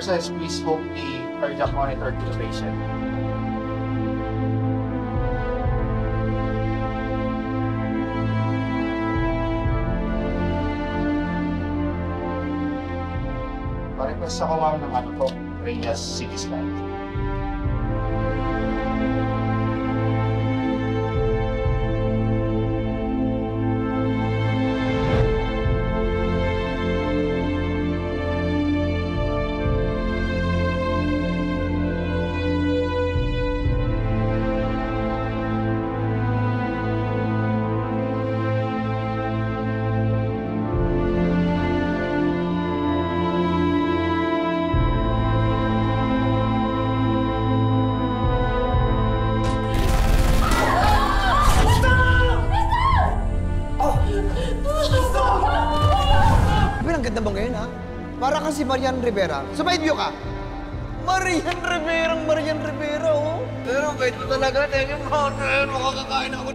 exercise, please hold the cardiac monitor to the patient. Parequest sa kawawa ng ano po, Reyes CT scan. Si Marian Rivera. Sumaidyo ka! Marian Rivera, oh! Pero bait mo talaga, thank you, Marian. Makakakain ako.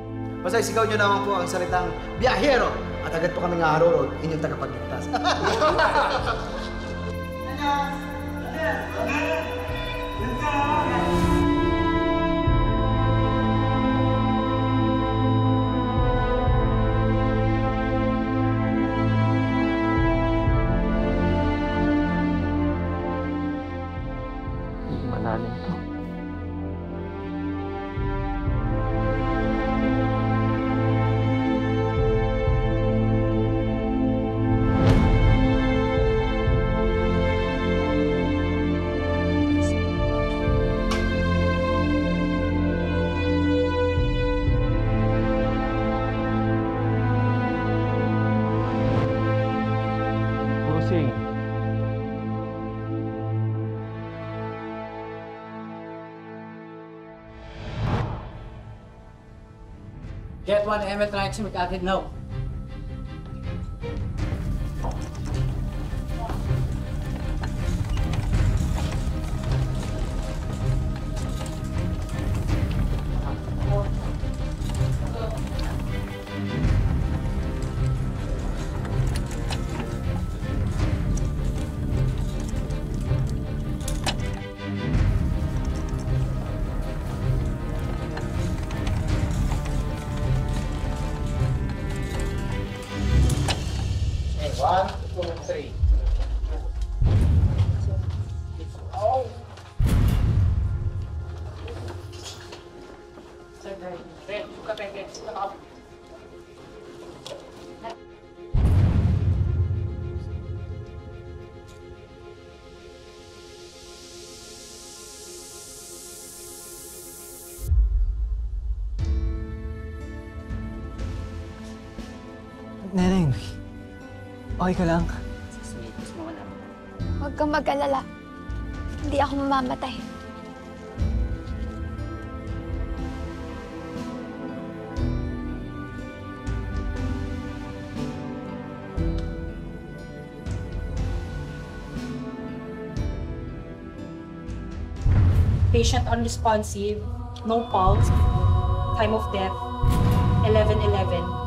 Basta isigaw nyo naman po ang salitang biyahero at agad po kami nga harurod, inyong tagapagligtas. Get one ML traction with acid now. Neneng, okay ka lang? Huwag kang mag-alala. Hindi ako mamamatay. Patient unresponsive, no pulse, time of death, 11:11.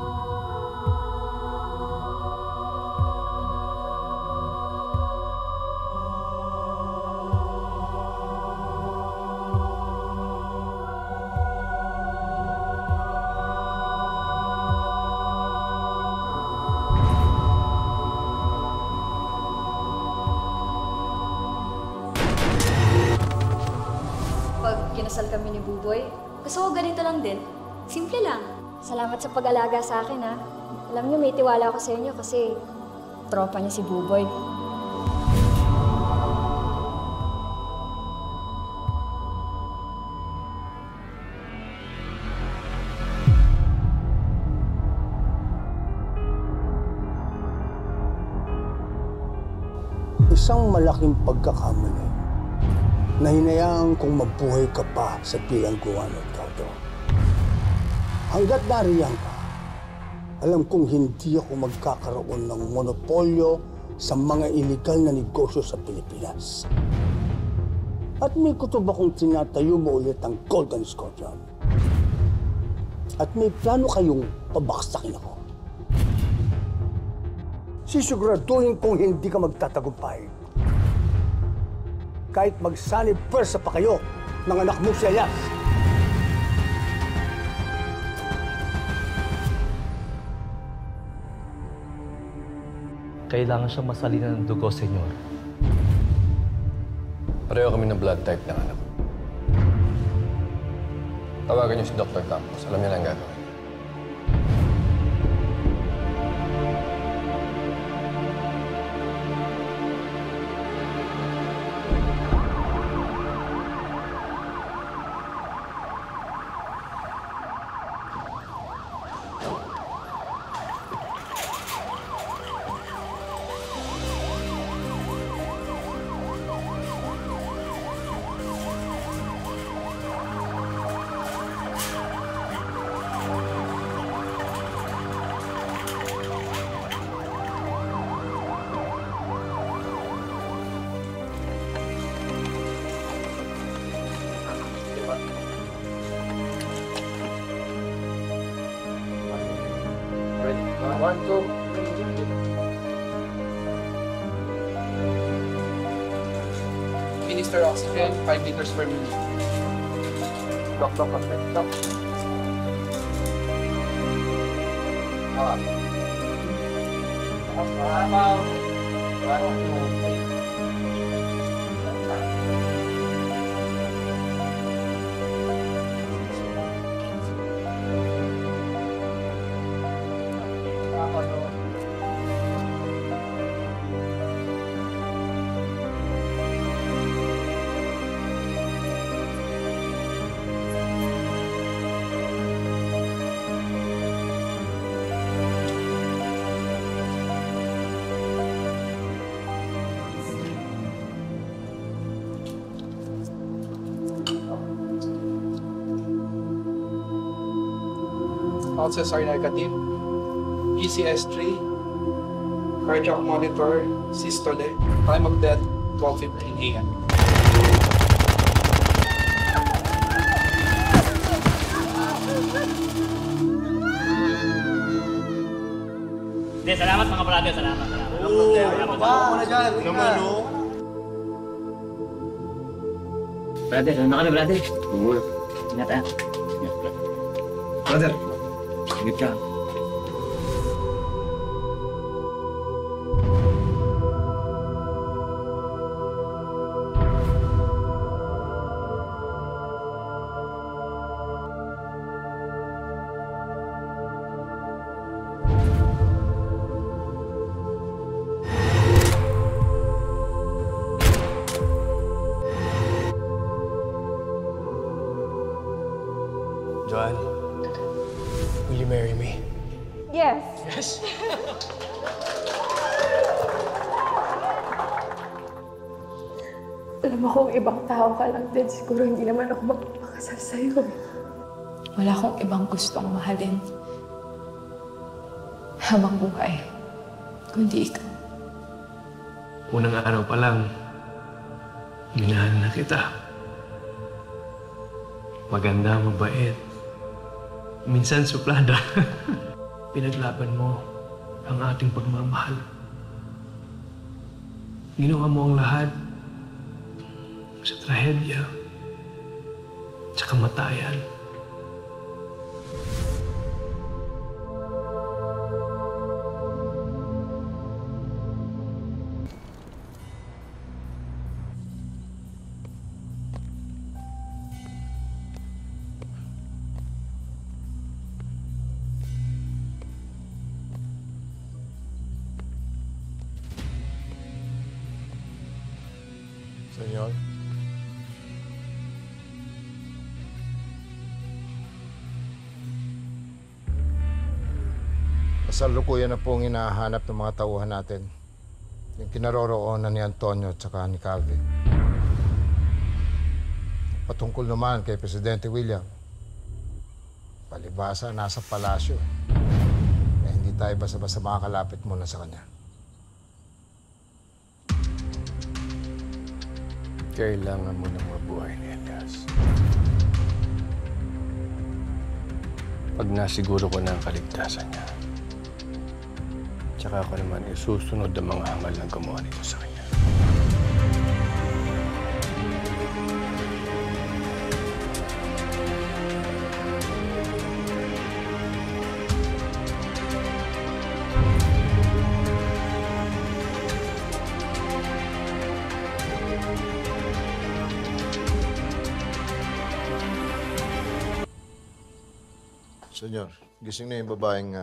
Kinasal kami ni Buboy. Gusto ko ganito lang din. Simple lang. Salamat sa pag-alaga sa akin, ha? Alam niyo, may tiwala ako sa inyo kasi tropa niya si Buboy. Isang malaking pagkakamali na hinayaan kong mabuhay ka pa sa bilangguan at kaudo. Hanggat nariyan ka, alam kong hindi ako magkakaroon ng monopolyo sa mga ilegal na negosyo sa Pilipinas. At may kutob akong tinatayo mo ulit ang Golden Scorpion. At may plano kayong pabaksakin ako. Sisiguraduhin kong hindi ka magtatagumpay. kahit magsalib persa pa kayo ng anak mo si Elias. Kailangan siyang masalina ng dugo, Senyor. Pareho kami ng blood type ng anak. Tawagan niyo si Dr. Campos. Alam niya lang gagawin. Minister oxygen, 5 liters per minute. Doc. Sorry, negative. ECS3, cardiac monitor, systole, time of death, 12:15 AM. Hindi, salamat mga brother, salamat. Oo, pa, muna dyan. Brother, ano ka na brother? Bumulo. Ingat ah. Brother. Ingat ka. Joanne? Will you marry me? Yes. Yes? Alam mo kung ibang tao ka lang din, siguro hindi naman ako magpapakasal sa'yo. Wala akong ibang gustong mahalin habang buhay, kundi ikaw. Unang araw pa lang, minahal na kita. Maganda, mabait. Minsan suplada. Pinaglaban mo ang ating pagmamahal. Ginawa mo ang lahat sa trahedya sa kamatayan. Senyor. Kasalukuyan na pong hinahanap ng mga tauhan natin. Yung kinaroroonan ni Antonio at saka ni Calvi. Patungkol naman kay Presidente William. Palibasa, nasa palasyo. Eh, hindi tayo basta-basta makakalapit muna sa kanya. Kailangan mo ng mabuhay ni Elias. Pag nasiguro ko na ang kaligtasan niya, tsaka ako naman isusunod ang mga hangal ng gumawa nito sa kanya. Senyor, gising na yung babaeng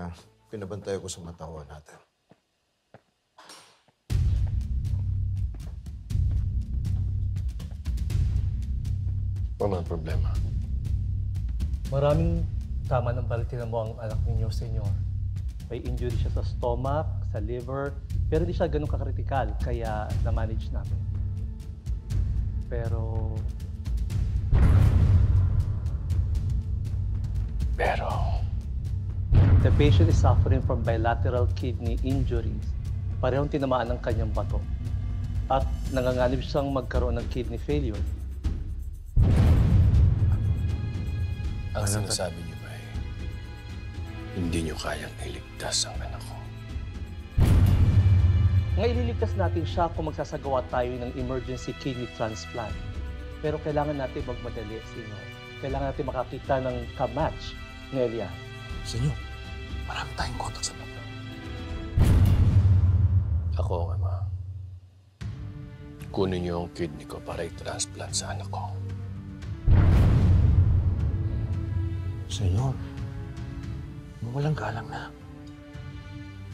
pinabantay ko sa matawan natin. Wala problema. Maraming tama ng balitin mo ang anak ninyo, Senyor. May injury siya sa stomach, sa liver, pero hindi siya ganun kakritikal, kaya na-manage namin. Pero... The patient is suffering from bilateral kidney injuries. Parehong tinamaan ng kanyang bato. At nanganganib siyang magkaroon ng kidney failure. Ang sinasabi niyo ba eh, hindi niyo kayang iligtas ang anak ko? Ngayon ililigtas natin siya kung magsasagawa tayo ng emergency kidney transplant. Pero kailangan natin magmadali, Senyor. Kailangan natin makakita ng kamatch ni Elias. Senyor, marami tayong kontak sa mga. Ako, Ama. Kunin niyo ang kidney ko para i-transplant sa anak ko. Senyor, mawalang galang na.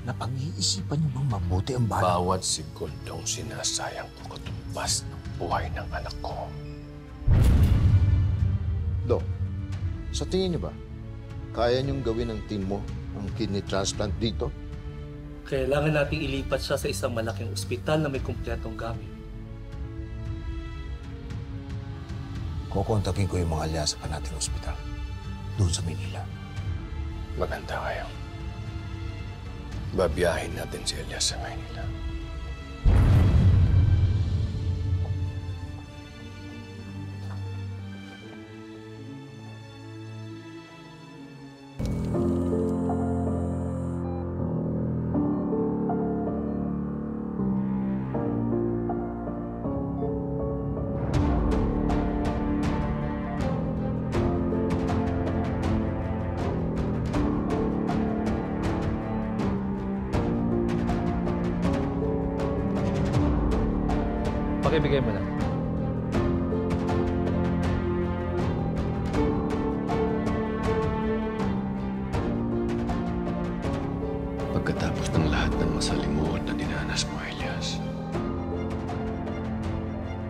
Napag-iisipan niyo bang mabuti ang bahay? Bawat sekundong sinasayang ko katumbas ng buhay ng anak ko. Dok, sa tingin niyo ba, kaya niyong gawin ng team mo ang kidney transplant dito? Kailangan natin ilipat siya sa isang malaking ospital na may kumpletong gamit. Kukontakin ko yung mga aliasa pa nating ospital. Doon sa Manila. Maganda kayo. Babiyahin natin si Elias sa Manila. Pakibigay mo na. Pagkatapos ng lahat ng masalimuot na dinanas mo, Elias,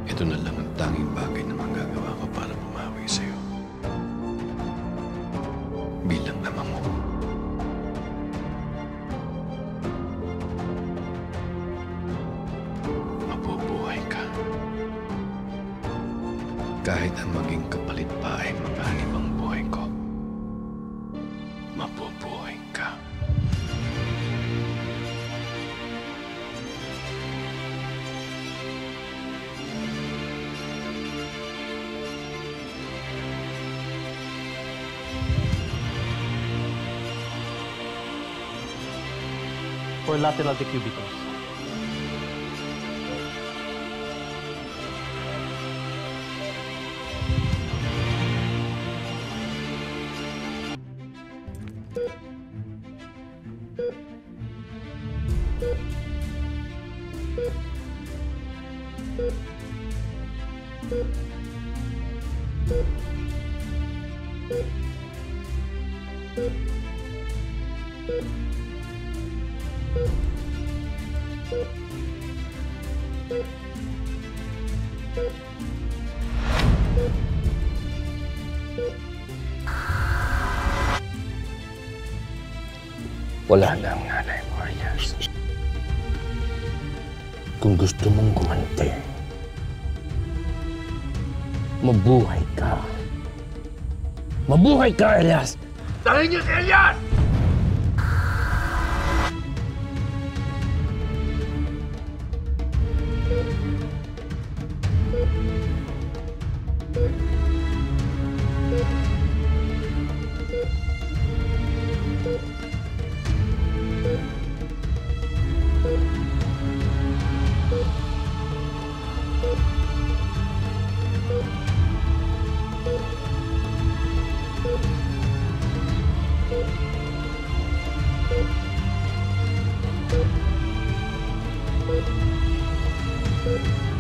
ito na lang ang tanging bagay na manggagawa ko para bumawi sa'yo. Bilang ama mo. Kahit ang maging kapalit pa ay manganib ang buhay ko, mabubuhay ka. For lateral decubitus. Wala na ang nanay mo, Elias. Kung gusto mong gumanti, mabuhay ka. Mabuhay ka, Elias! Dahil niyo si Elias! Thank you.